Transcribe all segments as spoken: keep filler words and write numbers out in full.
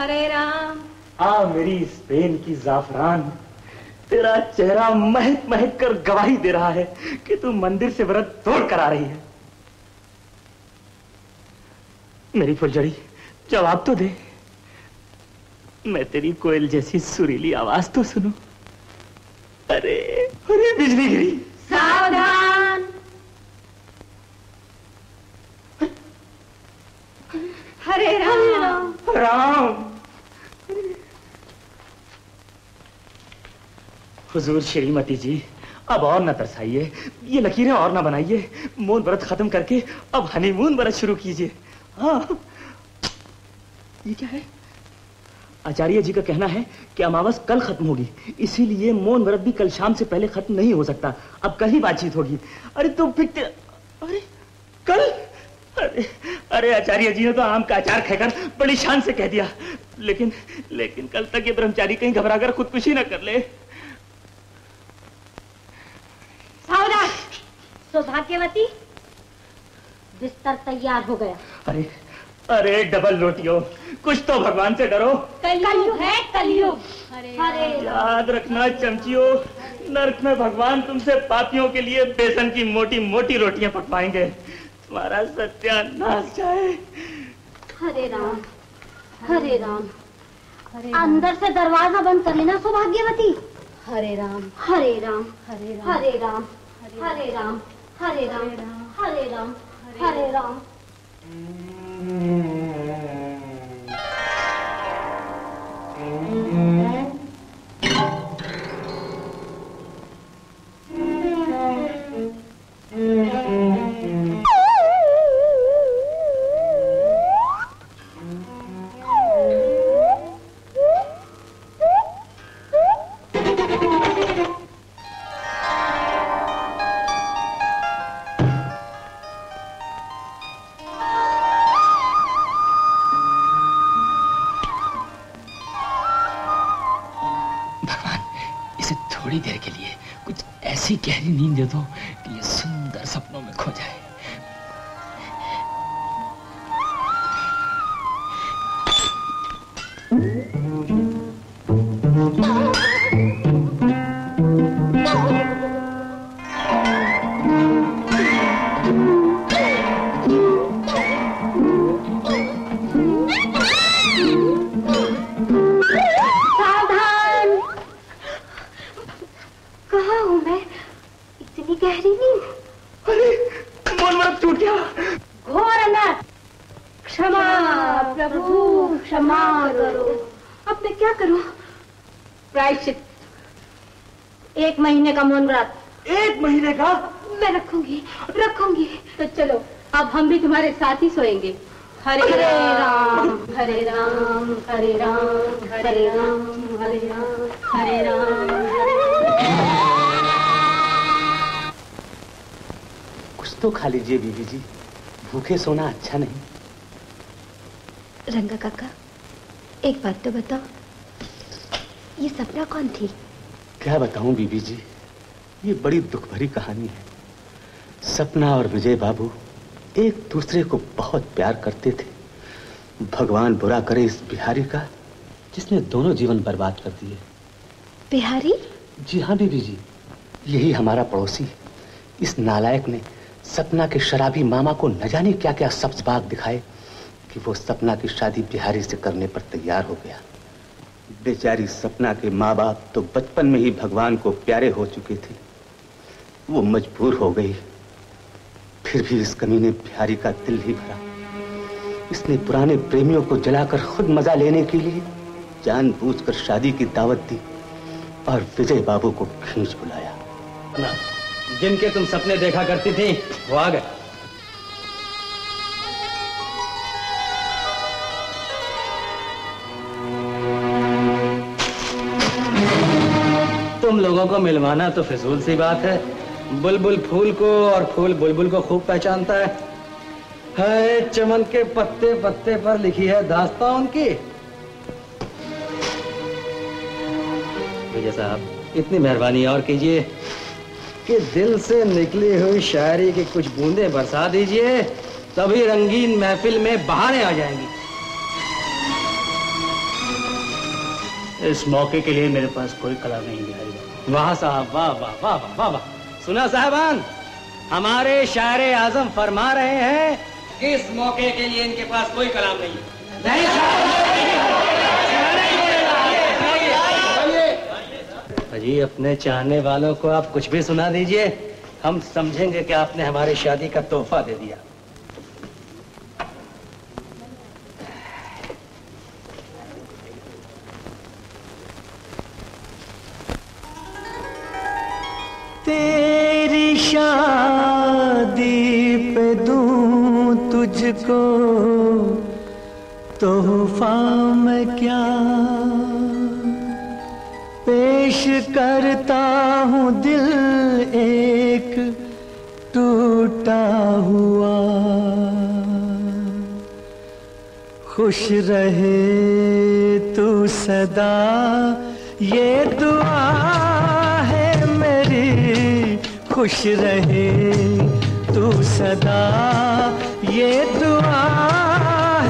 हरे राम। आ मेरी स्पेन की जाफरान, तेरा चेहरा महक महक कर गवाही दे रहा है कि तू मंदिर से व्रत तोड़ कर आ रही है। मेरी फुलझड़ी जवाब तो दे, मैं तेरी कोयल जैसी सुरीली आवाज तो सुनूं। अरे अरे बिजली गिरी, सावधान। हरे राम राम। हुजूर श्रीमती जी, अब और न तरसाइए, ये लकीरें और न बनाइए। मौन व्रत खत्म करके अब हनीमून व्रत शुरू कीजिए। हाँ, ये क्या है? आचार्य जी का कहना है कि अमावस कल खत्म होगी, इसीलिए मौन व्रत भी कल शाम से पहले खत्म नहीं हो सकता। अब कल ही बातचीत होगी। अरे तो फिर अरे कल, अरे अरे आचार्य जी ने तो आम का अचार खाकर बड़ी शान से कह दिया, लेकिन लेकिन कल तक ये ब्रह्मचारी कहीं घबराकर खुदकुशी न कर ले। सौभाग्यवती, बिस्तर तैयार हो गया। अरे अरे डबल रोटियों, कुछ तो भगवान से डरो। कलयुग है कलयुग। अरे याद रखना चमचियों, नर्क में भगवान तुमसे पापियों के लिए बेसन की मोटी मोटी रोटियां पकवाएंगे, तुम्हारा सत्यानाश जाए। हरे राम हरे राम। अंदर से दरवाजा बंद कर लेना सौभाग्यवती। हरे राम हरे राम हरे राम हरे राम हरे राम हरे राम हरे राम हरे राम। गहरी नींद दे दो कि ये सुंदर सपनों में खो जाए। एक महीने का मैं रखूंगी रखूंगी। तो चलो अब हम भी तुम्हारे साथ ही सोएंगे। हरे राम हरे राम हरे राम हरे राम हरे राम हरे राम। कुछ तो खा लीजिए बीबी जी, भूखे सोना अच्छा नहीं। रंगा काका, एक बात तो बताओ, ये सपना कौन थी? क्या बताऊं बीबी जी, ये बड़ी दुख भरी कहानी है। सपना और विजय बाबू एक दूसरे को बहुत प्यार करते थे। भगवान बुरा करे इस बिहारी का, जिसने दोनों जीवन बर्बाद कर दिए। बिहारी? जी हाँ बीबी जी, यही हमारा पड़ोसी। इस नालायक ने सपना के शराबी मामा को न जाने क्या क्या सब्ज़बाग दिखाए कि वो सपना की शादी बिहारी से करने पर तैयार हो गया। बेचारी सपना के माँ बाप तो बचपन में ही भगवान को प्यारे हो चुके थे, वो मजबूर हो गई। फिर भी इस कमीने बिहारी का दिल ही भरा। इसने पुराने प्रेमियों को जलाकर खुद मजा लेने के लिए जानबूझकर शादी की दावत दी और विजय बाबू को खींच बुलाया। ना, जिनके तुम सपने देखा करती थी वो आ गए। लोगों को मिलवाना तो फिजूल सी बात है। बुलबुल फूल को और फूल बुलबुल को खूब पहचानता है। है चमन के पत्ते पत्ते पर लिखी है दास्तां उनकी। विजय साहब, इतनी मेहरबानी और कीजिए कि दिल से निकली हुई शायरी की कुछ बूंदें बरसा दीजिए, तभी रंगीन महफिल में बहारें आ जाएंगी। इस मौके के लिए मेरे पास कोई कला नहीं बिहारी बाबा। वाह साहब वाह वाह वाह वाह वाह वाह। सुना साहबान, हमारे शायर आजम फरमा रहे हैं कि इस मौके के लिए इनके पास कोई कलाम नहीं है। नहीं साहब जी, अपने चाहने वालों को आप कुछ भी सुना दीजिए, हम समझेंगे कि आपने हमारी शादी का तोहफा दे दिया। तेरी शादी पे दूं तुझको तोहफा में क्या पेश करता हूँ, दिल एक टूटा हुआ। खुश रहे तू सदा ये दुआ मेरी, खुश रहे तू सदा ये दुआ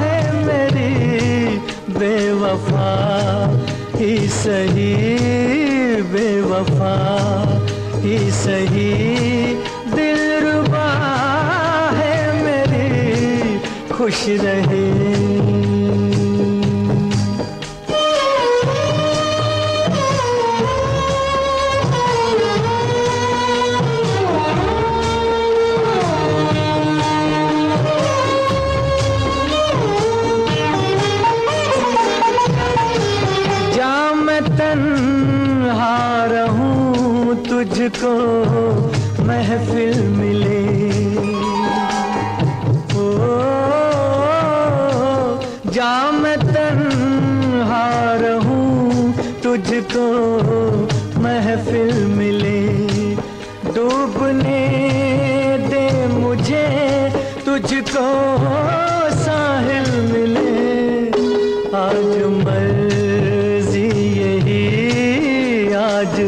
है मेरी, बेवफा ही सही बेवफा ही सही दिलरुबा है मेरी, खुश रहे। तुझको महफिल मिले ओ, जा मैं तन्हा रहूं, तुझको महफिल मिले। डूबने दे मुझे, तुझको साहिल मिले। आज मर्जी यही, आज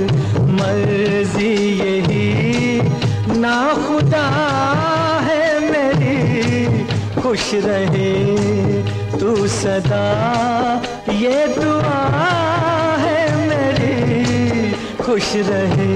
मर्जी यही, ना खुदा है मेरी। खुश रहे तू सदा ये दुआ है मेरी, खुश रहे।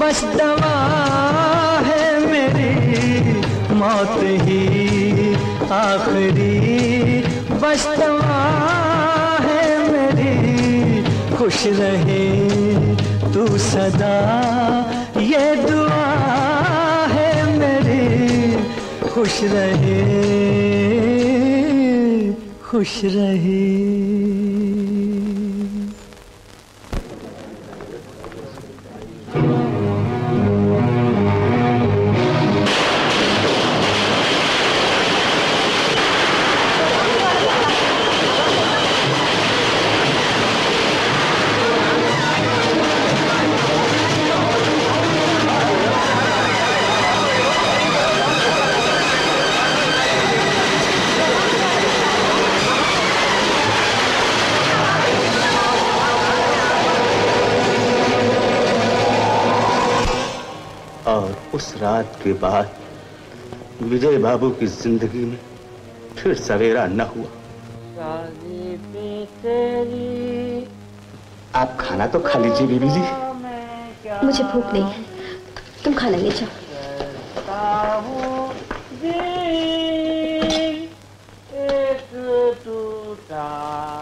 बस दवा है मेरी, मौत ही आखिरी, बस दवा है मेरी। खुश रहे तू सदा ये दुआ है मेरी, खुश रहे खुश रहे। उस रात के बाद विजय बाबू की जिंदगी में फिर सवेरा न हुआ। आप खाना तो खा लीजिए बीबी जी। मुझे भूख नहीं है, तुम खाना ले जाओ। एक